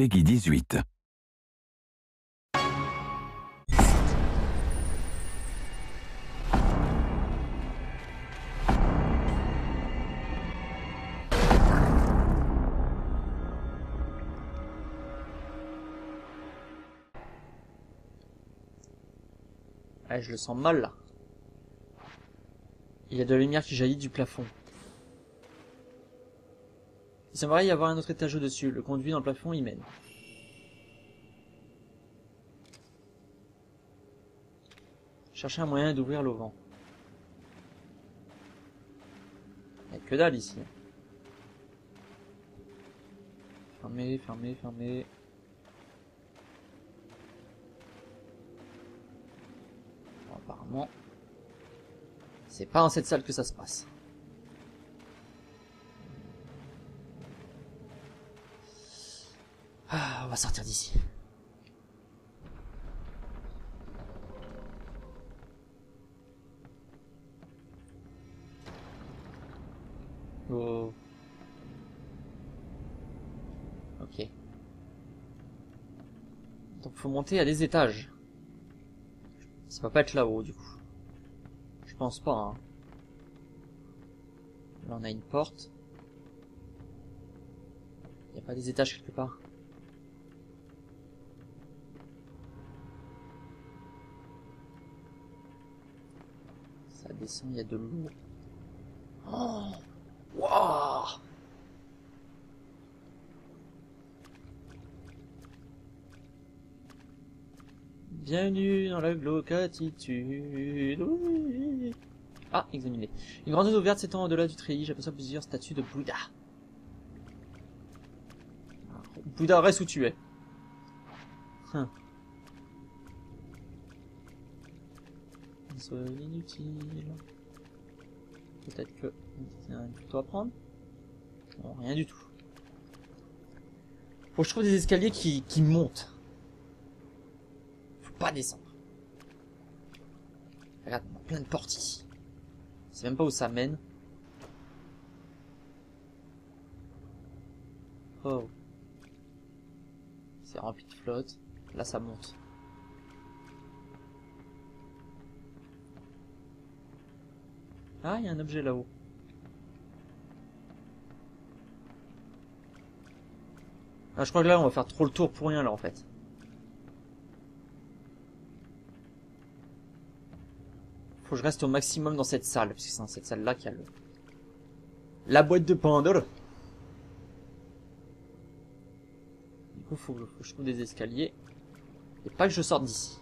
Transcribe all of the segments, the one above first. Peggy 18. Ah, je le sens mal là. Il y a de la lumière qui jaillit du plafond. Il semblerait y avoir un autre étage au-dessus. Le conduit dans le plafond y mène. Chercher un moyen d'ouvrir l'auvent. Il n'y a que dalle ici. Fermez, fermez, fermez. Bon, apparemment, c'est pas dans cette salle que ça se passe. Ah, on va sortir d'ici. Oh. Ok. Donc faut monter à des étages. Ça va pas être là-haut du coup. Je pense pas. Hein. Là on a une porte. Y a pas des étages quelque part? Il y a de l'eau. Oh, wow. Bienvenue dans la glauquatitude. Oui. Ah, examinez. Une grande zone ouverte s'étend au-delà du treillis. J'aperçois plusieurs statues de Bouddha. Bouddha, reste où tu es. Huh. Inutile. Peut-être que c'est un tuto à prendre. Non, rien du tout. Faut que je trouve des escaliers qui montent. Faut pas descendre. Regarde, on a plein de portes ici. Je sais même pas où ça mène. Oh. C'est rempli de flotte. Là, ça monte. Ah, il y a un objet là-haut. Ah, je crois que là, on va faire trop le tour pour rien, là, en fait. Faut que je reste au maximum dans cette salle, parce que c'est dans cette salle-là qu'il y a le... la boîte de Pandore. Du coup, faut que je trouve des escaliers. Et pas que je sorte d'ici.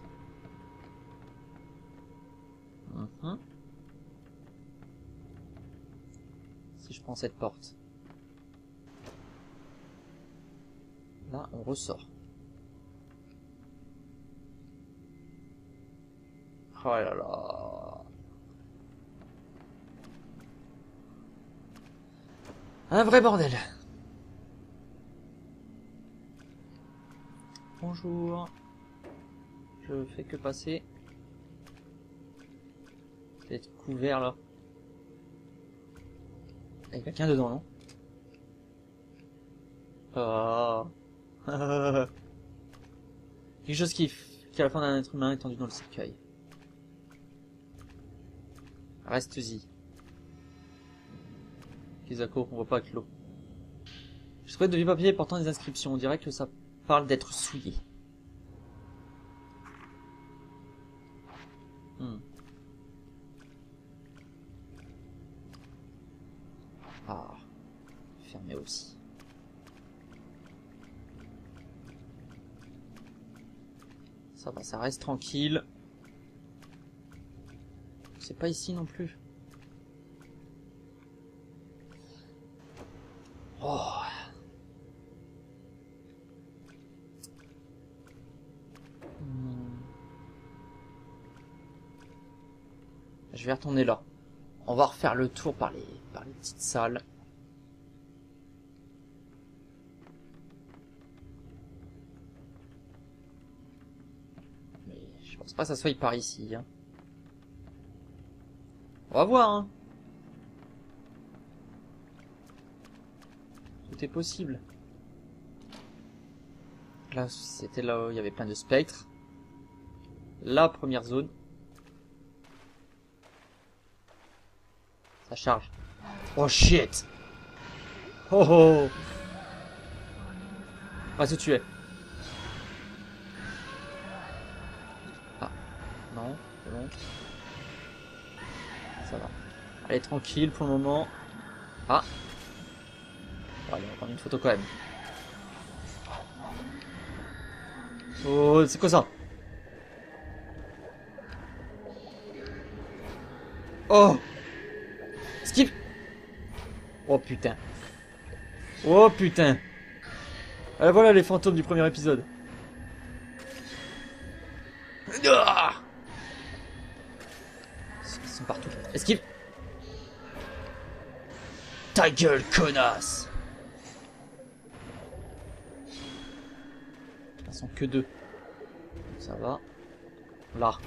Je prends cette porte. Là, on ressort. Oh là là. Un vrai bordel. Bonjour. Je fais que passer. Peut-être couvert là. Il y a quelqu'un dedans, non? Oh. Quelque chose qui est à la fin d'un être humain étendu dans le cercueil. Reste-y. Kizako, on voit pas avec l'eau. J'ai trouvé de vieux papiers portant des inscriptions. On dirait que ça parle d'être souillé. Ça va, ça reste tranquille. C'est pas ici non plus. Oh. Je vais retourner là. On va refaire le tour par les petites salles. Pas que ça soit par ici. Hein. On va voir. Hein. Tout est possible. là c'était là où il y avait plein de spectres. La première zone. Ça charge. Oh shit. Oh oh. On va se tuer. Ah. Non, c'est bon. Ça va. Allez, tranquille pour le moment. Ah. Bon, allez, on va prendre une photo quand même. Oh, c'est quoi ça? Oh! Skip! Oh putain. Oh putain. Allez, voilà les fantômes du premier épisode. Ah, ils sont partout. Esquive! Ta gueule, connasse! Ils sont que deux. Ça va. Là.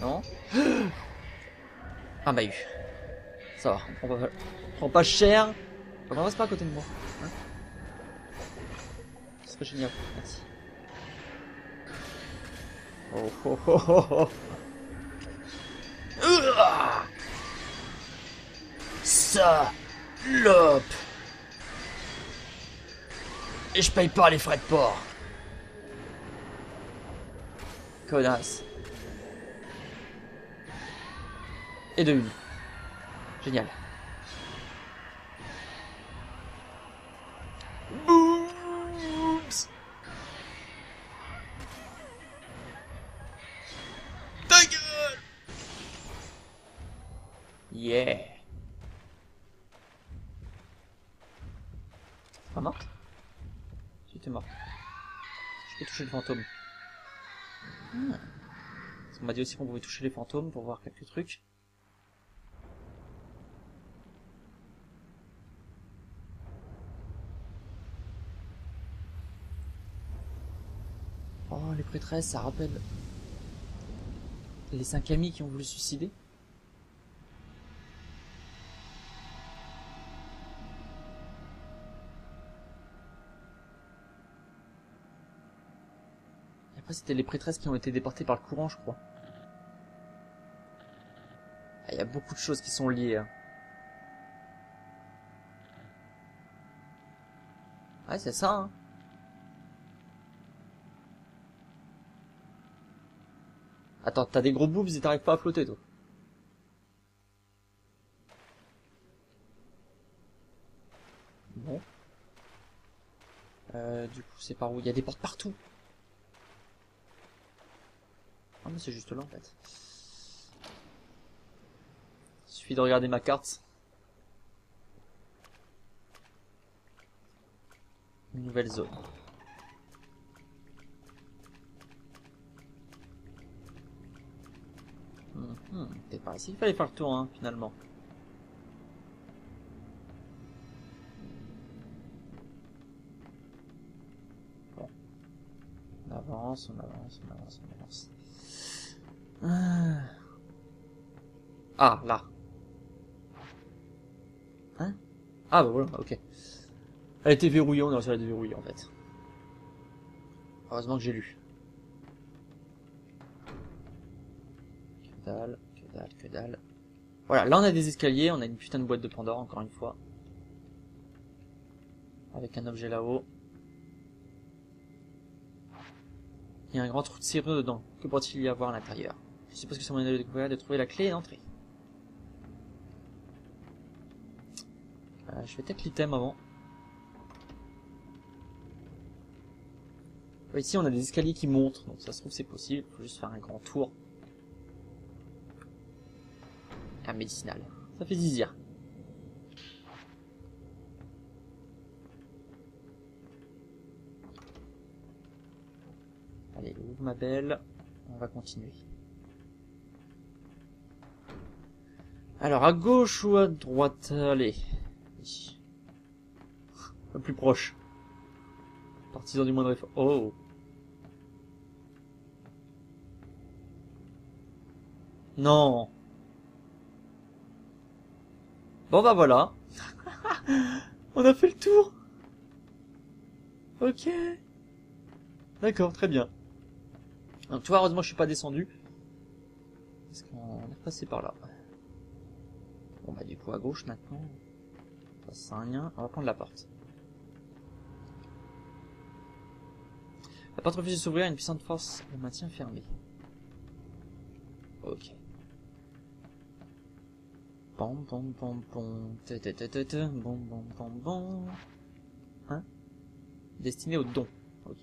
Non. Ah bah eu. Ça va, on prend pas cher. On ne reste pas à côté de moi. Hein, ce serait génial. Merci. Oh oh oh oh oh. Salope. Et je paye pas les frais de port. Connasse. Et de une. Génial. Booms. Ta gueule. Yeah. Pas morte? Si t'es morte. Je peux toucher le fantôme. On m'a dit aussi qu'on pouvait toucher les fantômes pour voir quelques trucs. Oh, les prêtresses, ça rappelle les 5 amis qui ont voulu se suicider. Et après, c'était les prêtresses qui ont été déportées par le courant, je crois. Il y a beaucoup de choses qui sont liées. Hein. Ouais, c'est ça, hein. Attends, t'as des gros boobs et t'arrives pas à flotter, toi. Bon. Du coup, c'est par où? Il y a des portes partout. Ah, mais c'est juste là, en fait. Il suffit de regarder ma carte. Une nouvelle zone. Peut-être pas ici, il fallait faire le tour, hein, finalement. Bon. On avance, on avance, on avance, on avance. Ah, là. Hein? Ah, bah voilà, ok. Elle était verrouillée, on a réussi à la déverrouiller, en fait. Heureusement que j'ai lu. Que dalle, que dalle, que dalle. Voilà, là on a des escaliers, on a une putain de boîte de Pandore, encore une fois. Avec un objet là-haut. Il y a un grand trou de serrure dedans. Que pourrait-il y avoir à l'intérieur? Je suppose que c'est moyen de découvrir, de trouver la clé d'entrée. Je vais peut-être l'item avant. Ici on a des escaliers qui montent, donc ça se trouve c'est possible. Il faut juste faire un grand tour. Un médicinal, ça fait zizir. Allez, ouvre ma belle, on va continuer. Alors à gauche ou à droite? Allez, oui. Le plus proche. Partisan du moindre effort. Oh. Non. Bon bah voilà. On a fait le tour. Ok. D'accord, très bien. Donc tu vois, heureusement je suis pas descendu. Est-ce qu'on est passé par là? Bon bah du coup à gauche maintenant. Ça sert à rien, on va prendre la porte. La porte refuse de s'ouvrir, une puissante force le maintient fermé. Ok. Pom pom pom pom. Bon bon bon bon. Hein? Destiné aux dons. Ok.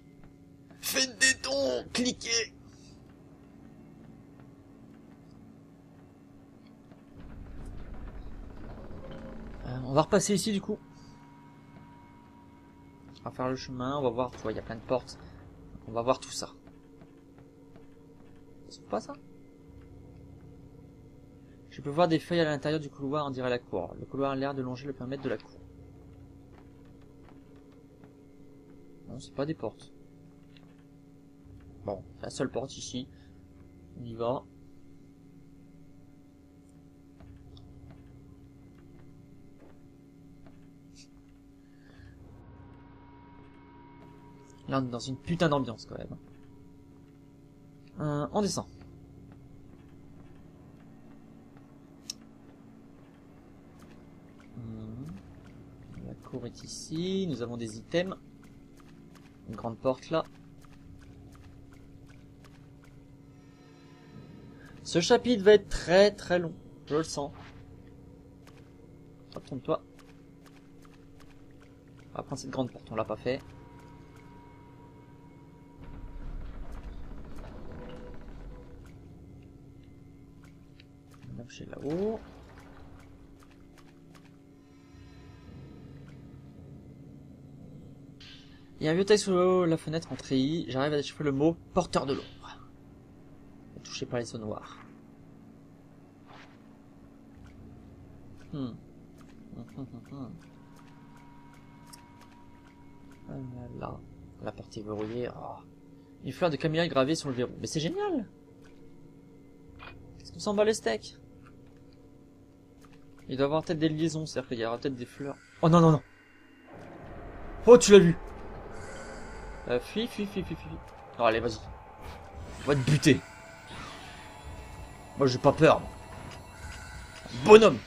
Faites des dons! Cliquez! On va repasser ici du coup. On va faire le chemin, on va voir, tu vois, il y a plein de portes. On va voir tout ça. C'est pas ça? Je peux voir des feuilles à l'intérieur du couloir, on dirait la cour. Le couloir a l'air de longer le périmètre de la cour. Non, c'est pas des portes. Bon, la seule porte ici. On y va. Là, on est dans une putain d'ambiance quand même. On descend. La cour est ici. Nous avons des items. Une grande porte là. Ce chapitre va être très très long. Je le sens. Hop, tourne-toi. On va prendre cette grande porte. On l'a pas fait. Là-haut. Il y a un vieux texte sous la fenêtre en treillis. J'arrive à déchiffrer le mot porteur de l'ombre. Touché par les sceaux noirs. Là, la porte est verrouillée. Oh. Une fleur de camélia gravée sur le verrou. Mais c'est génial! Qu'est-ce qu'on s'en bat le steak? Il doit y avoir peut-être des liaisons, c'est-à-dire qu'il y aura peut-être des fleurs. Oh non, non, non! Oh, tu l'as vu! Fuis, fuis, fuis, fuis, fuis. Oh, allez, vas-y. On va te buter. Moi, j'ai pas peur. Bonhomme!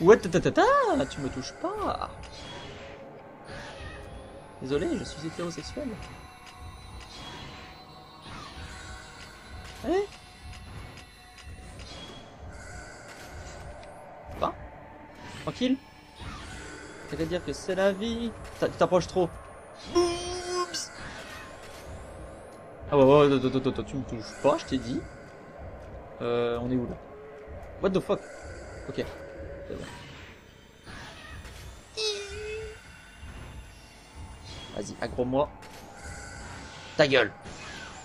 Ouais, ta, tu me touches pas! Désolé, je suis hétérosexuel. Allez! Tranquille. C'est-à-dire que c'est la vie. Tu t'approches trop. Boobs. Ah ouais, tu me touches pas, je t'ai dit. On est où là? What the fuck? Ok. C'est bon. Vas-y, aggro-moi. Ta gueule.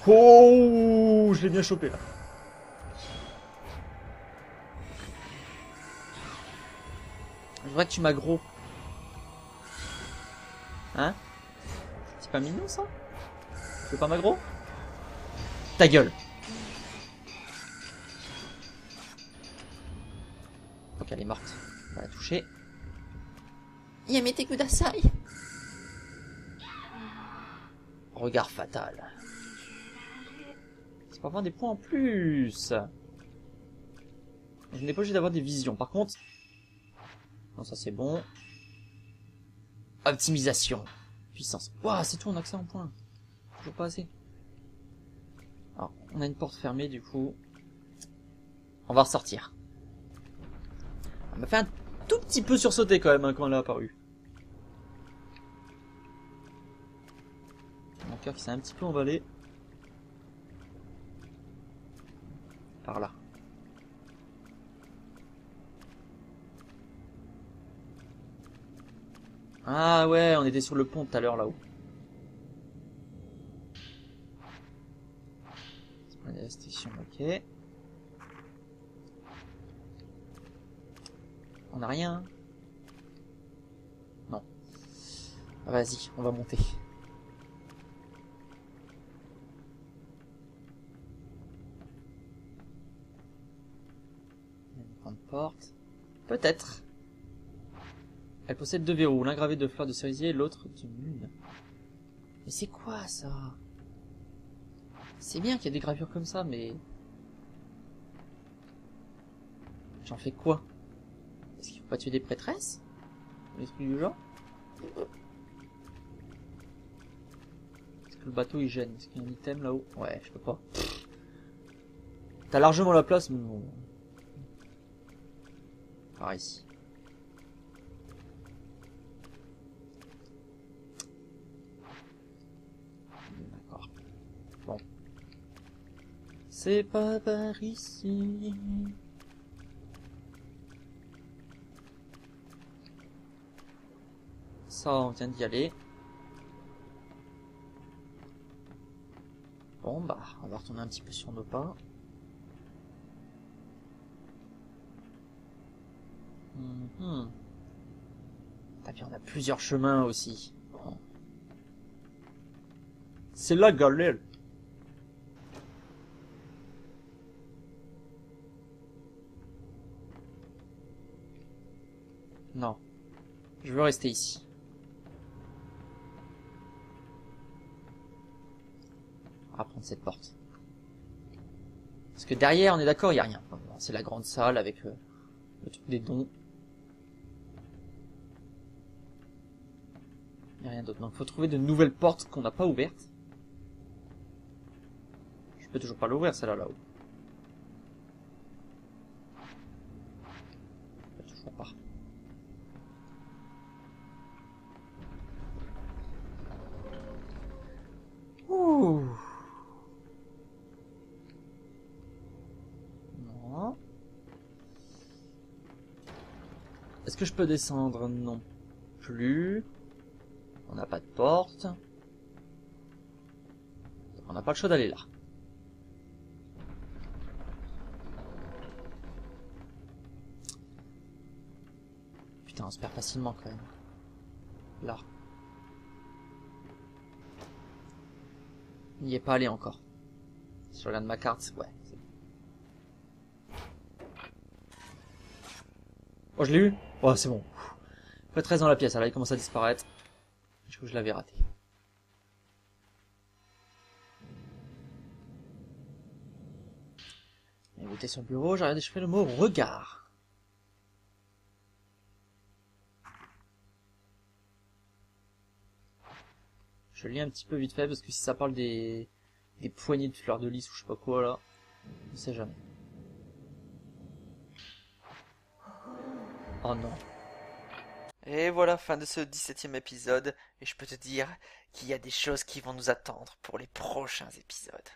Oh, je l'ai bien chopé là. C'est vrai que tu m'aggro. Hein? C'est pas mignon ça? Tu veux pas m'aggro? Ta gueule! Ok, elle est morte. On va la toucher. Yamete kudasai! Regard fatal. C'est pas avoir des points en plus! Je n'ai pas obligé d'avoir des visions. Par contre. Non, ça c'est bon. Optimisation. Puissance. Waouh, c'est tout, on a accès en point. Toujours pas assez. Alors, on a une porte fermée du coup. On va ressortir. On m'a fait un tout petit peu sursauter quand même hein, quand elle a apparu. Mon cœur qui s'est un petit peu emballé. Par là. Ah ouais, on était sur le pont tout à l'heure là-haut. C'est pas des restrictions, ok. On a rien. Non. Vas-y, on va monter. Une grande porte. Peut-être. Elle possède deux verrous, l'un gravé de fleurs de cerisier, l'autre de lune. Mais c'est quoi ça? C'est bien qu'il y a des gravures comme ça, mais... j'en fais quoi? Est-ce qu'il faut pas tuer des prêtresses? Des trucs du genre? Est-ce que le bateau il gêne? Est-ce qu'il y a un item là-haut? Ouais, je peux pas. T'as largement la place, mais bon... par ici. D'accord. Bon. C'est pas par ici... ça, on vient d'y aller. Bon, bah, on va retourner un petit peu sur nos pas. Et puis on a plusieurs chemins aussi. Bon. C'est la galère. Non. Je veux rester ici. À prendre cette porte. Parce que derrière, on est d'accord, il n'y a rien. C'est la grande salle avec le truc des dons. Il n'y a rien d'autre. Donc il faut trouver de nouvelles portes qu'on n'a pas ouvertes. Je peux toujours pas l'ouvrir, celle-là, là-haut. Toujours pas. Ouh. Est-ce que je peux descendre? Non plus. On n'a pas de porte. Donc on n'a pas le choix d'aller là. Putain, on se perd facilement quand même. Là. Il n'y est pas allé encore. Si je regarde ma carte, ouais. Oh, je l'ai eu. Oh, c'est bon. Prêtresse dans la pièce, alors il commence à disparaître. Je crois que je l'avais raté. J'ai goûté sur le bureau, j'ai regardé, je fais le mot regard. Je lis un petit peu vite fait parce que si ça parle des poignées de fleurs de lys ou je sais pas quoi là, on ne sait jamais. Oh non. Et voilà, fin de ce 17e épisode, et je peux te dire qu'il y a des choses qui vont nous attendre pour les prochains épisodes.